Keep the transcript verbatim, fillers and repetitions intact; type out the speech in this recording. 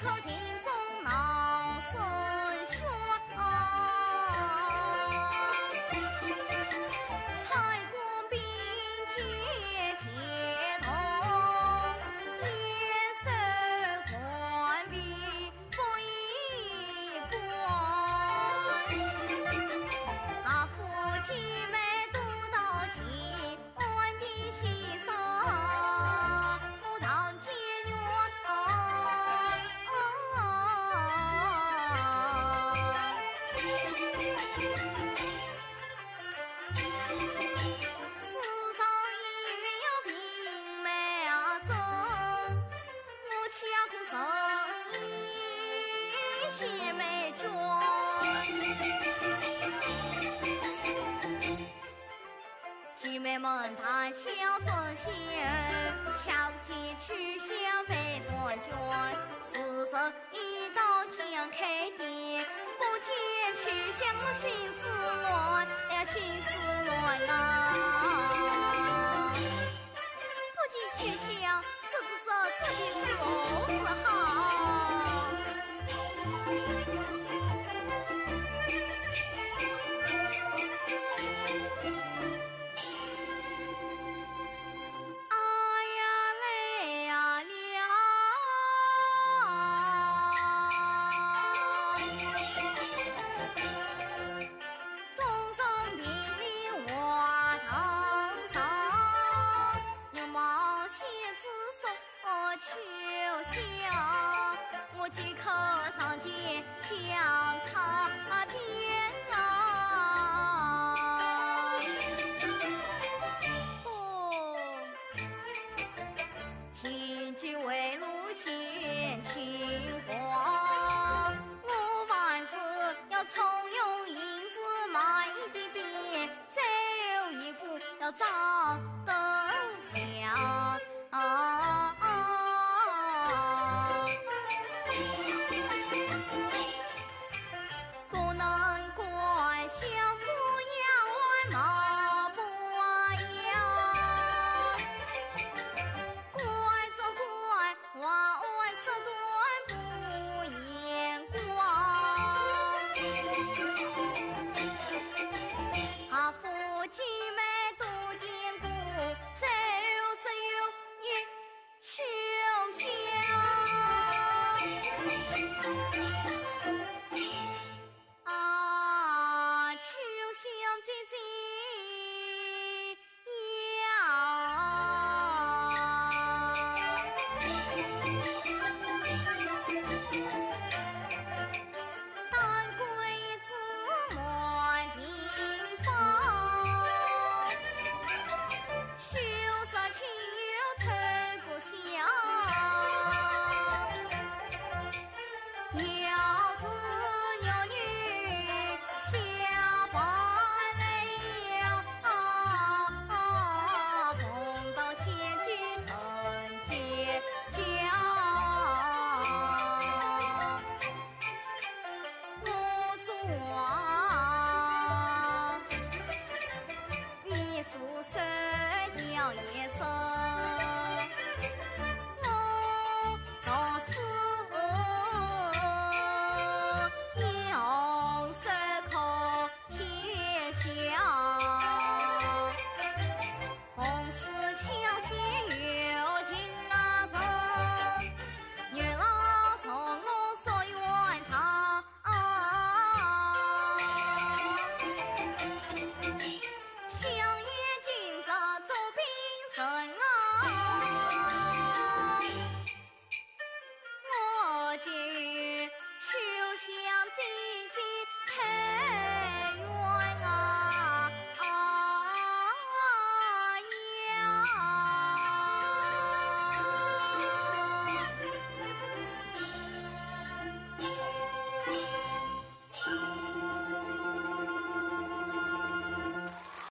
可听从老孙说，蔡官兵切切同，严守官兵不一般。啊，夫妻们都到齐，安的西桑不当街鸟。 姐妹们，他小子些，巧计取向为钻军，自身一刀将开的，不见取向心思乱，呀心思乱啊！